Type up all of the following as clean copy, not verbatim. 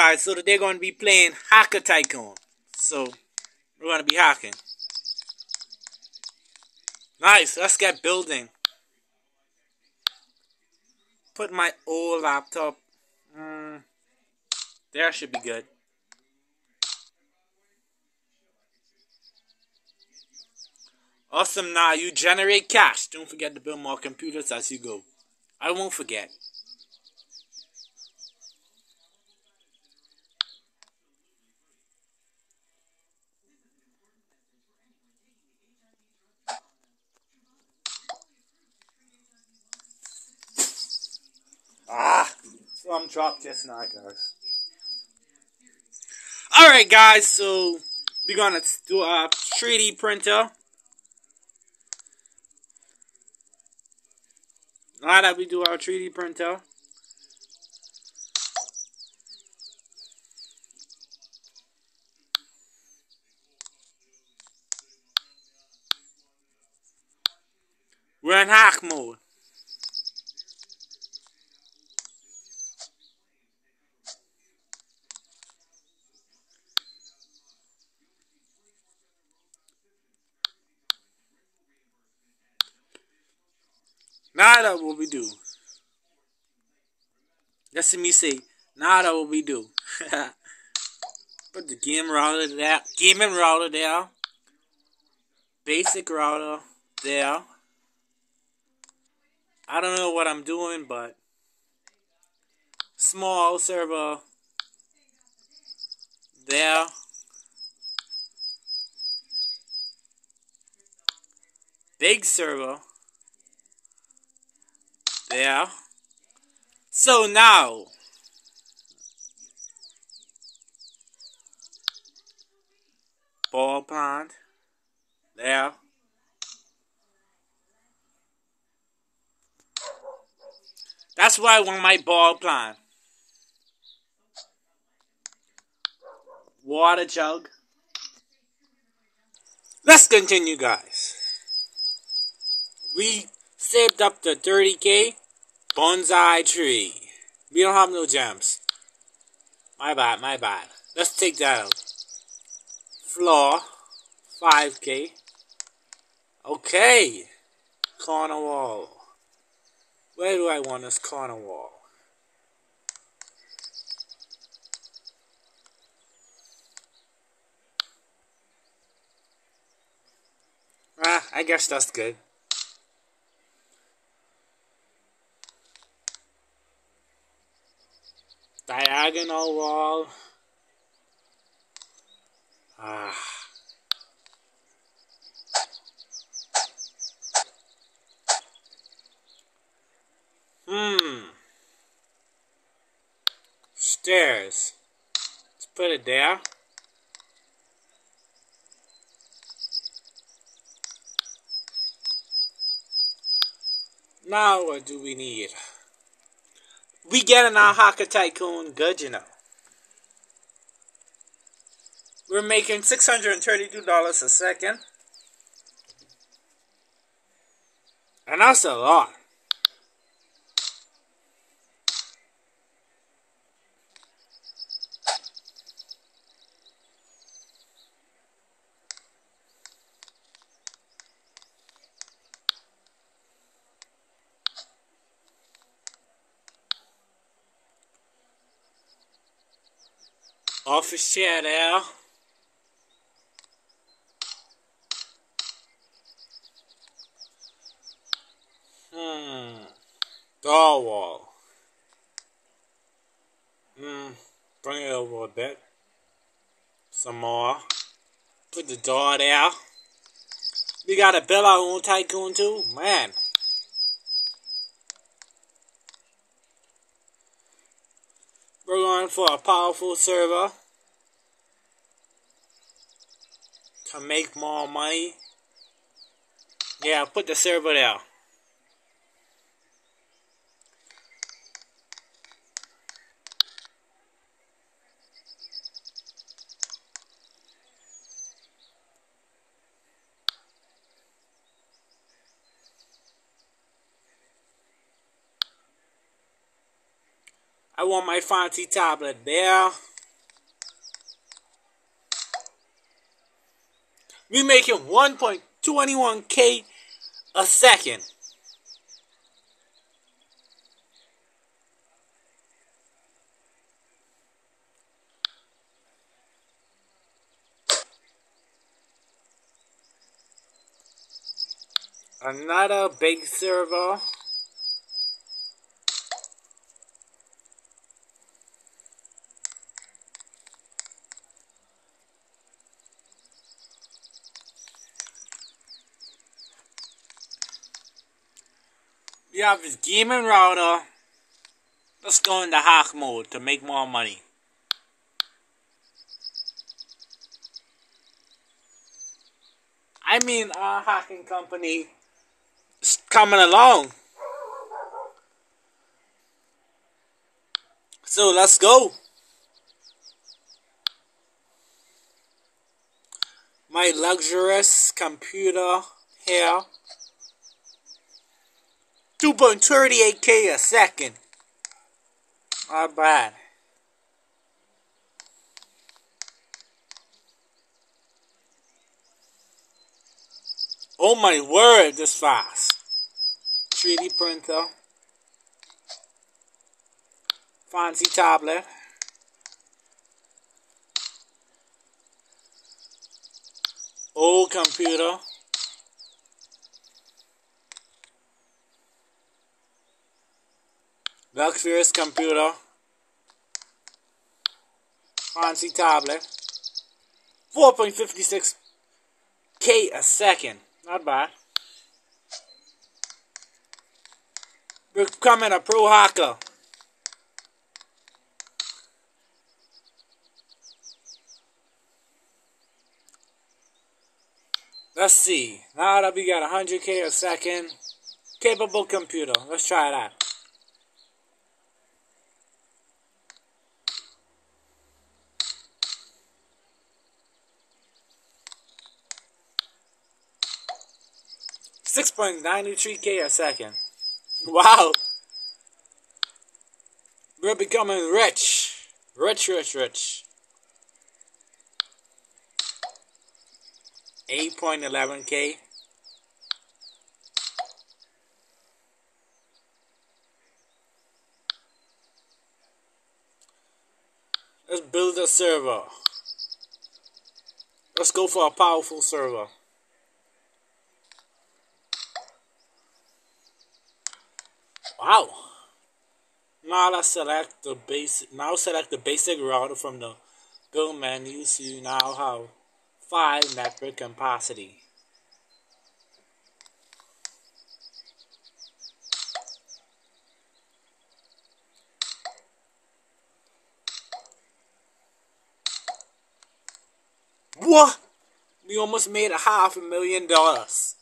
Alright, so they're going to be playing Hacker Tycoon. So, we're going to be hacking. Nice, let's get building. Put my old laptop. There should be good. Awesome, now you generate cash. Don't forget to build more computers as you go. I won't forget. So I'm dropped just now, guys. Alright, guys, so we're gonna do a 3D printer. Now that we do our 3D printer, we're in hack mode. Now that what we do. That's what me say. Now that what we do. Put the gaming router there. Basic router there. I don't know what I'm doing, but small server there. Big server. There. So now ball pond there. That's why I want my ball pond. Water jug. Let's continue, guys. We saved up to 30K. Bonsai tree. We don't have no gems. My bad, my bad. Let's take that out. Floor. 5K. Okay. Corner wall. Where do I want this corner wall? Ah, I guess that's good. Diagonal wall. Ah. Stairs. Let's put it there. Now what do we need? We getting our Hacker Tycoon good, you know. We're making $632 a second. And that's a lot. Office chair there. Door wall. Bring it over a bit. Some more. Put the door there. We gotta build our own tycoon too? Man. We're going for a powerful server. To make more money. Yeah, put the server there. I want my fancy tablet there. We're making 1.21K a second. Another big server. We have this gaming router. Let's go into hack mode to make more money. I mean, our hacking company. It's coming along. So let's go. My luxurious computer here. 2.38K a second. Not bad. Oh my word, this fast. 3D printer. Fancy tablet. Old computer. Luxurious computer. Fancy tablet. 4.56K a second. Not bad. Becoming a pro hacker. Let's see. Now that we got 100K a second, capable computer. Let's try that. $6.93K a second. Wow. We're becoming rich. Rich. 8.11K. Let's build a server. Let's go for a powerful server. Wow. Now let's select the basic. Now select the basic router from the build menu. So you now have 5 network capacity. What? We almost made $500,000.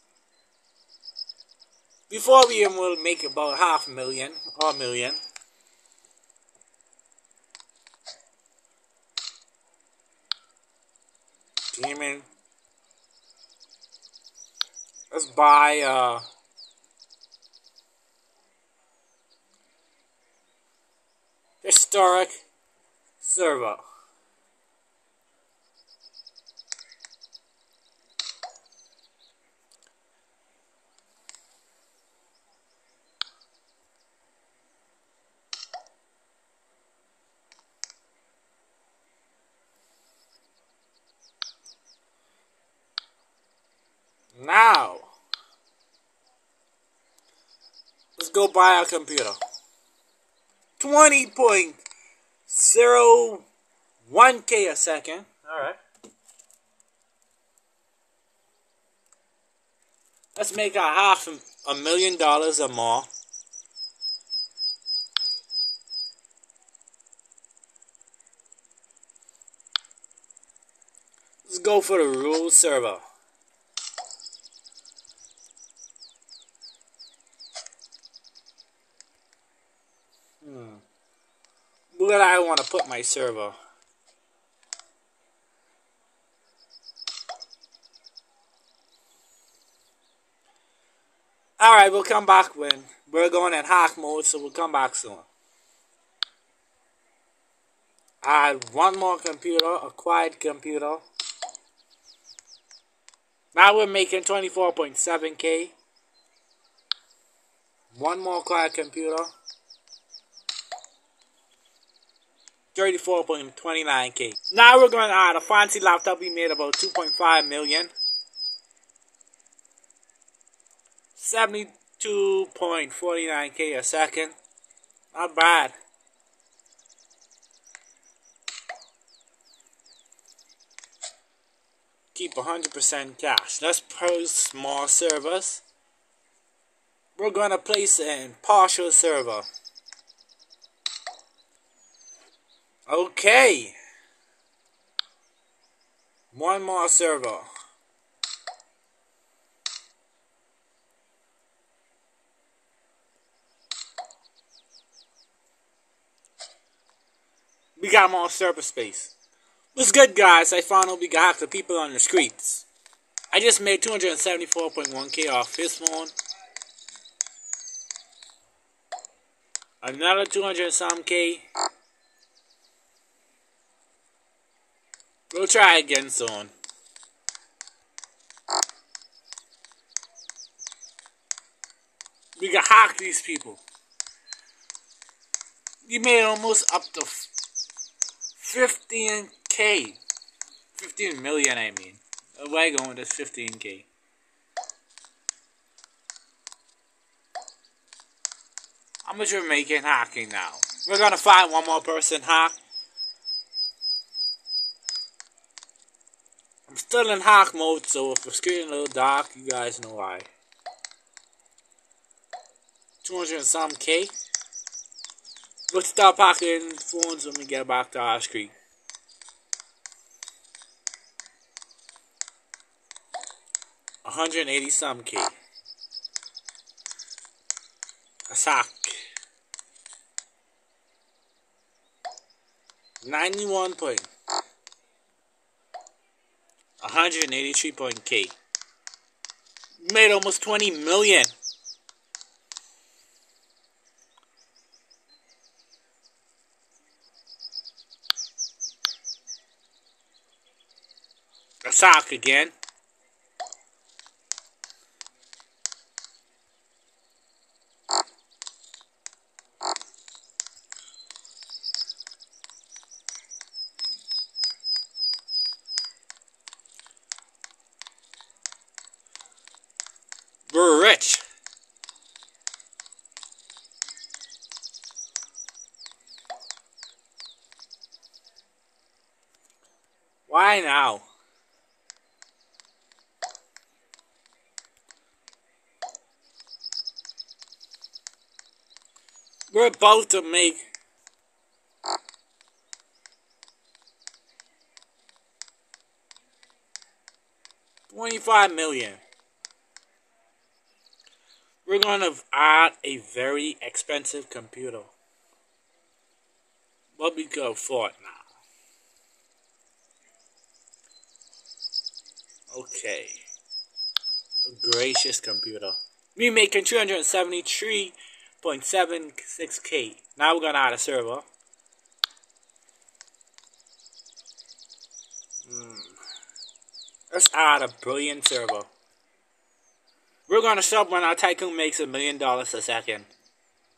Before we will make about $500,000 or $1,000,000. Gaming. Let's buy historic server. Now, let's go buy a computer. 20.01K a second. Alright. Let's make a $500,000 or more. Let's go for the rule server. Where I want to put my server. Alright, we'll come back when we're going in hack mode, so we'll come back soon. I have one more computer, acquired computer. Now we're making 24.7K. One more client computer. 34.29K. Now we're going to add a fancy laptop. We made about 2.5 million. 72.49K a second. Not bad. Keep 100% cash. Let's post more servers. We're going to place in partial server. Okay. One more server. We got more server space. What's good, guys? I found out we got the people on the streets. I just made 274.1K off this one. Another 200-some K. We'll try again soon. We can hack these people. We made almost up to 15K. 15 million, I mean. We're going to 15K. How much we're making hacking now? We're going to find one more person hack. I'm still in hack mode, so if the screen a little dark, you guys know why. 200-some K. We'll start hacking phones when we get back to our screen. A 180-some K. Let's hack. 183.K. Made almost 20 million. Let's hack again. 25 million. We're gonna add a very expensive computer. What we go for it now? Okay, a gracious computer. We making 273.76K. Now we're gonna add a server. Let's add a brilliant server. We're gonna stop when our tycoon makes $1 million a second.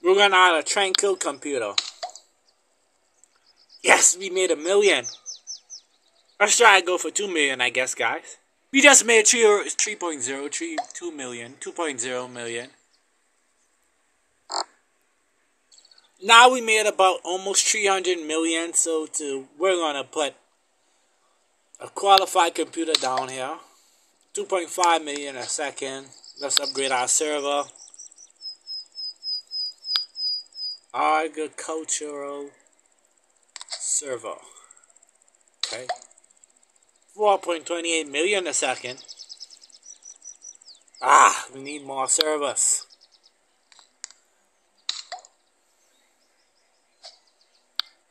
We're gonna add a tranquil computer. Yes, we made 1 million. Let's try and go for 2 million, I guess, guys. We just made 2.0 million. Now we made about almost 300 million, so we're gonna put a qualified computer down here. 2.5 million a second. Let's upgrade our server. Agricultural server. Okay. 4.28 million a second. We need more servers.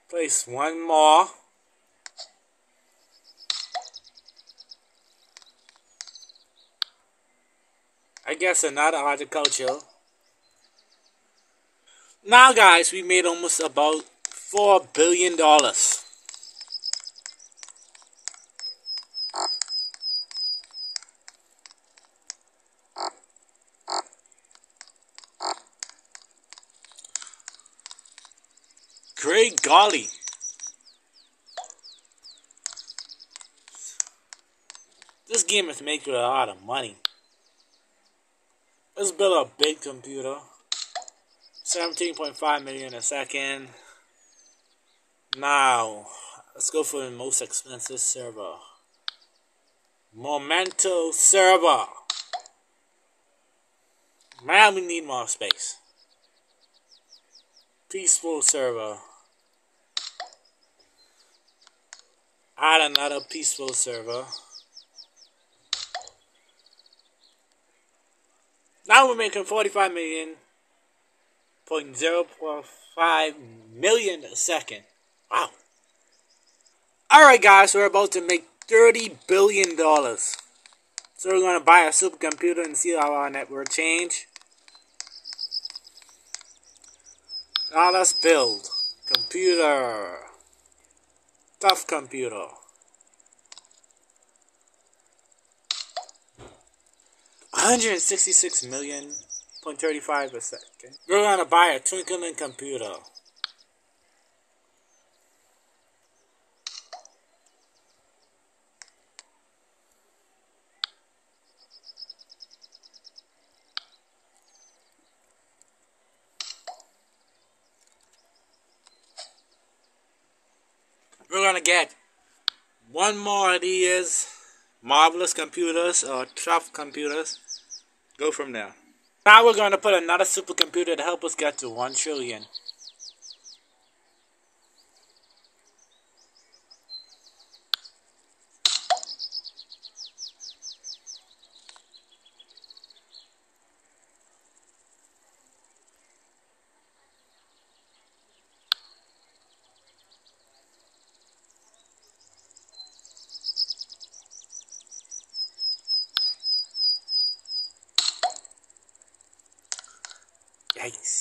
Place one more. I guess another agricultural. Now, guys, we made almost about $4 billion. Pray golly. This game is making a lot of money. Let's build a big computer. 17.5 million a second. Now, let's go for the most expensive server. Momento server. Man, we need more space. Peaceful server. Add another peaceful server. Now we're making 45.045 million a second. Wow. Alright guys, we're about to make $30 billion. So we're gonna buy a supercomputer and see how our network change. Now let's build. Computer. Tough computer. $166.35 million a second. We're gonna buy a twinkling computer. We're gonna get one more of these marvelous computers or tough computers. Go from there. Now we're gonna put another supercomputer to help us get to 1 trillion. Yikes.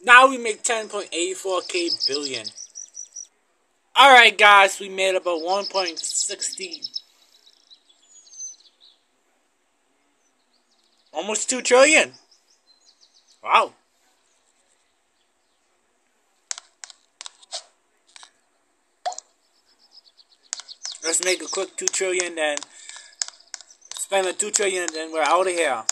Now we make 10.84k billion. Alright guys, we made about 1.60. Almost 2 trillion. Wow. Let's make a quick 2 trillion then. Spend the 2 trillion and then we're out of here.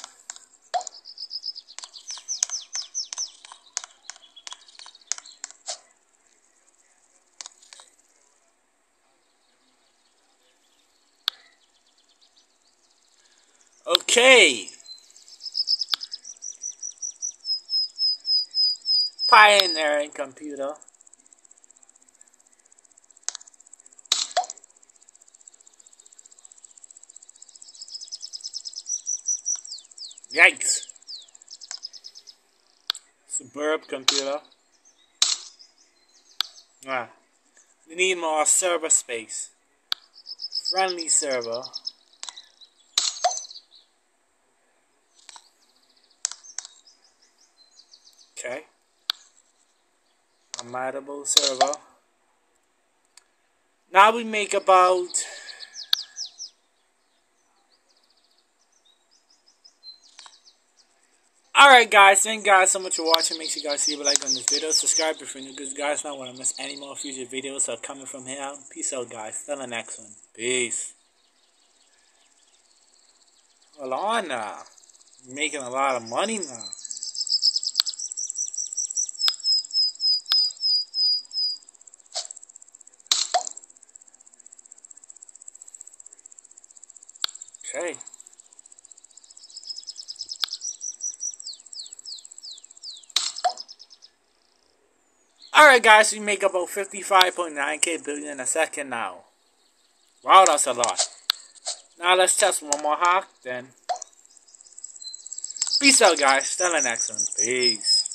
Okay, pioneering computer. Yikes. Superb computer. Ah, we need more server space. Friendly server. Okay, a moddable server. Now we make about . Alright guys, thank you guys so much for watching. Make sure you guys leave a like on this video, subscribe if you're new, because you guys don't want to miss any more future videos that are coming from here. Peace out guys, till the next one. Peace. Hold on now, making a lot of money now. Okay. Alright guys, we make about 55.9k billion a second now. Wow, that's a lot. Now let's test one more hack then. Peace out guys, till the next one. Peace.